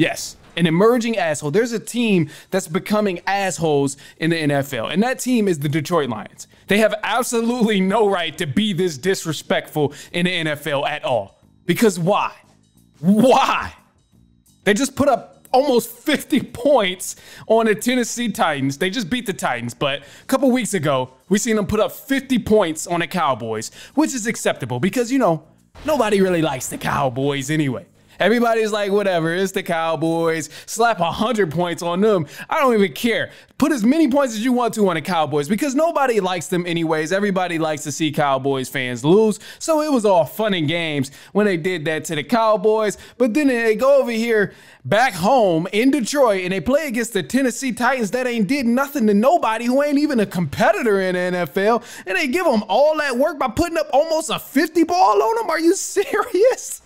Yes, an emerging asshole. There's a team that's becoming assholes in the NFL, and that team is the Detroit Lions. They have absolutely no right to be this disrespectful in the NFL at all. Because why? Why? They just put up almost 50 points on the Tennessee Titans. They just beat the Titans, but a couple weeks ago, we seen them put up 50 points on the Cowboys, which is acceptable because, you know, nobody really likes the Cowboys anyway. Everybody's like, whatever, it's the Cowboys. Slap 100 points on them. I don't even care. Put as many points as you want to on the Cowboys because nobody likes them anyways. Everybody likes to see Cowboys fans lose. So it was all fun and games when they did that to the Cowboys. But then they go over here back home in Detroit and they play against the Tennessee Titans that ain't did nothing to nobody, who ain't even a competitor in the NFL. And they give them all that work by putting up almost a 50 ball on them. Are you serious?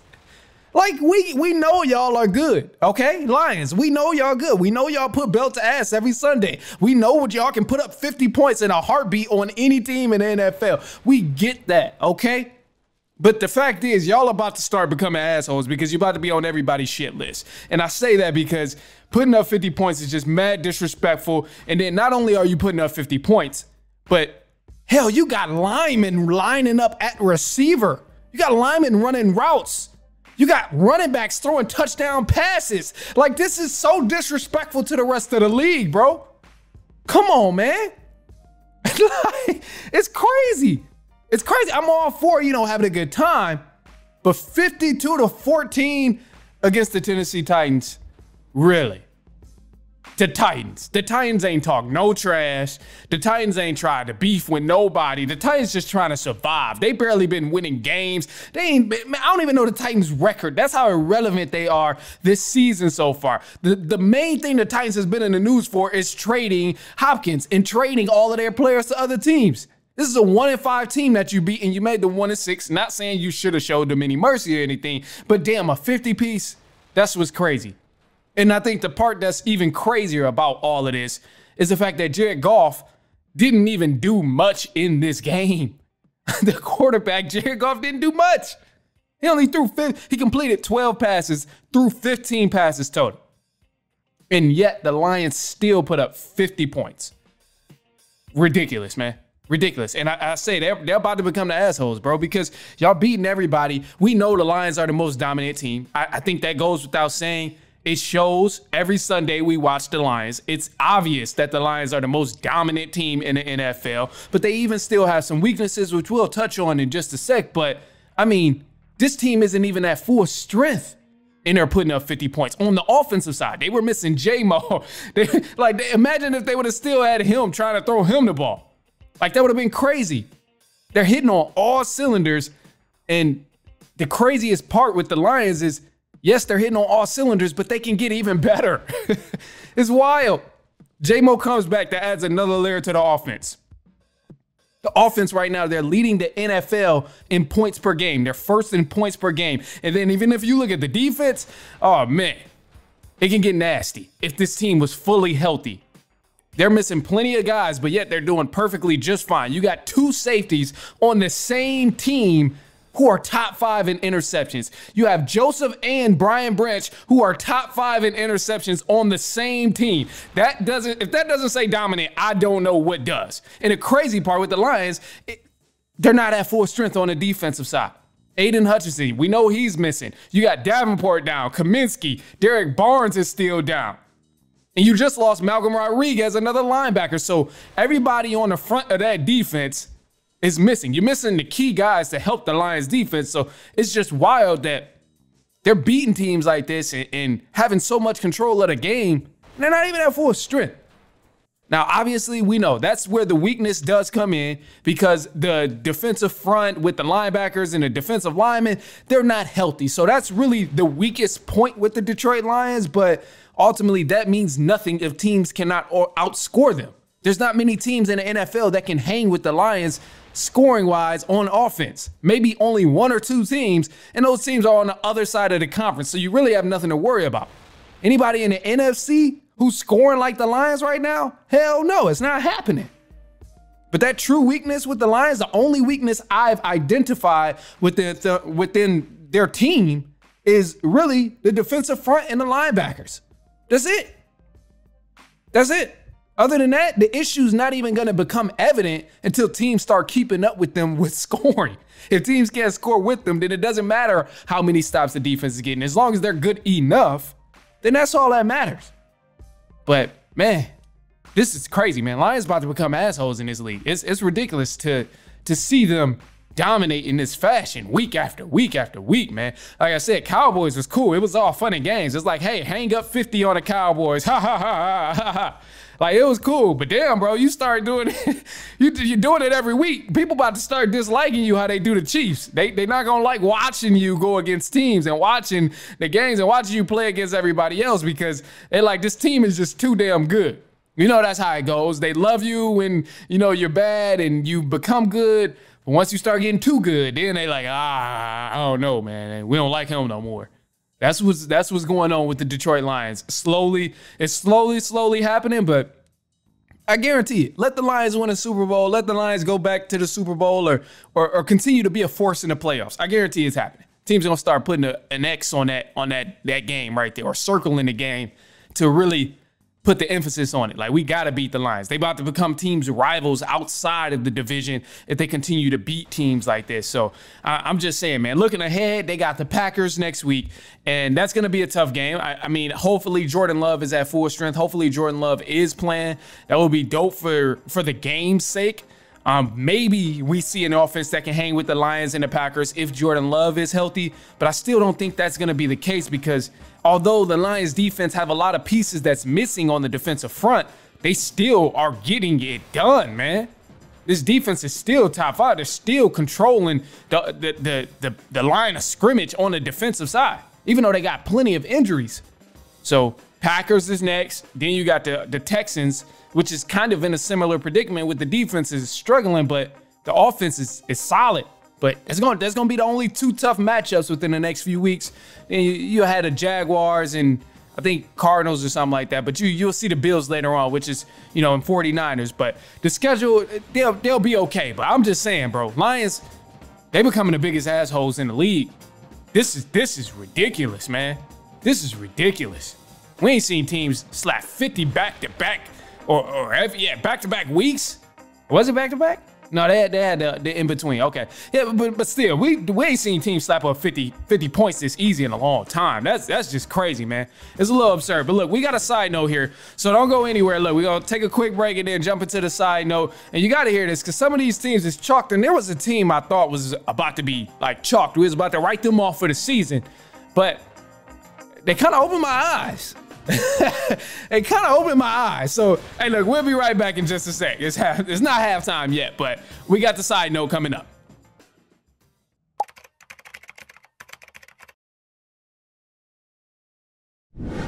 Like, we know y'all are good, okay? Lions, we know y'all good. We know y'all put belt to ass every Sunday. We know what y'all can put up 50 points in a heartbeat on any team in the NFL. We get that, okay? But the fact is, y'all about to start becoming assholes because you're about to be on everybody's shit list. And I say that because putting up 50 points is just mad disrespectful. And then not only are you putting up 50 points, but hell, you got linemen lining up at receiver. You got linemen running routes. You got running backs throwing touchdown passes. Like, this is so disrespectful to the rest of the league, bro. Come on, man. Like, it's crazy. It's crazy. I'm all for, you know, having a good time, but 52-14 against the Tennessee Titans. Really? The Titans. The Titans ain't talk no trash. The Titans ain't tried to beef with nobody. The Titans just trying to survive. They barely been winning games. They ain't been, man, I don't even know the Titans' record. That's how irrelevant they are this season so far. The main thing the Titans has been in the news for is trading Hopkins and trading all of their players to other teams. This is a 1-5 team that you beat, and you made the 1-6. Not saying you should have showed them any mercy or anything, but damn, a 50-piece, that's what's crazy. And I think the part that's even crazier about all of this is the fact that Jared Goff didn't even do much in this game. The quarterback, Jared Goff, didn't do much. He only threw, he completed 12 passes, threw 15 passes total. And yet the Lions still put up 50 points. Ridiculous, man. Ridiculous. And I say they're about to become the assholes, bro, because y'all beating everybody. We know the Lions are the most dominant team. I think that goes without saying. It shows every Sunday we watch the Lions. It's obvious that the Lions are the most dominant team in the NFL, but they even still have some weaknesses, which we'll touch on in just a sec. But I mean, this team isn't even at full strength and they're putting up 50 points. On the offensive side, they were missing J-Mo. Imagine if they would have still had him, trying to throw him the ball. Like, that would have been crazy. They're hitting on all cylinders. And the craziest part with the Lions is, yes, they're hitting on all cylinders, but they can get even better. It's wild. J-Mo comes back. That adds another layer to the offense. The offense right now, they're leading the NFL in points per game. They're first in points per game. And then even if you look at the defense, oh, man, it can get nasty if this team was fully healthy. They're missing plenty of guys, but yet they're doing perfectly just fine. You got two safeties on the same team who are top 5 in interceptions. You have Joseph and Brian Branch, who are top 5 in interceptions on the same team. That doesn't, if that doesn't say dominant, I don't know what does. And the crazy part with the Lions, they're not at full strength on the defensive side. Aiden Hutchinson, we know he's missing. You got Davenport down, Kaminsky, Derek Barnes is still down. And you just lost Malcolm Rodriguez, another linebacker. So everybody on the front of that defense is missing. You're missing the key guys to help the Lions defense. So it's just wild that they're beating teams like this and having so much control of the game, and they're not even at full strength. Now, obviously, we know that's where the weakness does come in, because the defensive front with the linebackers and the defensive linemen, they're not healthy. So that's really the weakest point with the Detroit Lions. But ultimately, that means nothing if teams cannot outscore them. There's not many teams in the NFL that can hang with the Lions scoring-wise on offense. Maybe only one or two teams, and those teams are on the other side of the conference, so you really have nothing to worry about. Anybody in the NFC who's scoring like the Lions right now? Hell no, it's not happening. But that true weakness with the Lions, the only weakness I've identified within their team, is really the defensive front and the linebackers. That's it. That's it. Other than that, the issue's not even going to become evident until teams start keeping up with them with scoring. If teams can't score with them, then it doesn't matter how many stops the defense is getting. As long as they're good enough, then that's all that matters. But, man, this is crazy, man. Lions about to become assholes in this league. It's ridiculous to see them dominate in this fashion week after week after week, man. Like I said, Cowboys was cool. It was all fun and games. It's like, hey, hang up 50 on the Cowboys. Ha, ha, ha, ha, ha. Like, it was cool. But damn, bro, you start doing it. You're doing it every week. People about to start disliking you how they do the Chiefs. They're not going to like watching you go against teams and watching the games and watching you play against everybody else because they're like, this team is just too damn good. You know, that's how it goes. They love you when, you know, you're bad and you become good. But once you start getting too good, then they like, I don't know, man. We don't like him no more. That's what's going on with the Detroit Lions. It's slowly happening, but I guarantee it. Let the Lions win a Super Bowl. Let the Lions go back to the Super Bowl or continue to be a force in the playoffs. I guarantee it's happening. Teams are gonna start putting an X on that game right there, or circling the game to really put the emphasis on it. Like, we got to beat the Lions. They about to become teams rivals outside of the division if they continue to beat teams like this. So I'm just saying, man, looking ahead, they got the Packers next week, and that's going to be a tough game. I mean, hopefully Jordan Love is at full strength. Hopefully Jordan Love is playing. That would be dope for the game's sake. Maybe we see an offense that can hang with the Lions and the Packers if Jordan Love is healthy, but I still don't think that's going to be the case because although the Lions defense have a lot of pieces that's missing on the defensive front, they still are getting it done, man. This defense is still top five. They're still controlling the line of scrimmage on the defensive side, even though they got plenty of injuries. So Packers is next. Then you got the Texans, which is kind of in a similar predicament with the defense is struggling, but the offense is solid. But that's going to be the only two tough matchups within the next few weeks. Then you had the Jaguars and I think Cardinals or something like that. But you'll see the Bills later on, which is, you know, in 49ers. But the schedule, they'll be okay. But I'm just saying, bro, Lions, they becoming the biggest assholes in the league. This is ridiculous, man. This is ridiculous. We ain't seen teams slap 50 back-to-back or back-to-back weeks. Was it back-to-back? No, they had the in-between. Okay. Yeah, but still, we ain't seen teams slap up 50 points this easy in a long time. That's just crazy, man. It's a little absurd. But look, we got a side note here, so don't go anywhere. Look, we're going to take a quick break and then jump into the side note. And you got to hear this because some of these teams is chalked. And there was a team I thought was about to be, like, chalked. We was about to write them off for the season. But they kind of opened my eyes. It kind of opened my eyes. So, hey, look, we'll be right back in just a sec. It's not halftime yet, but we got the side note coming up.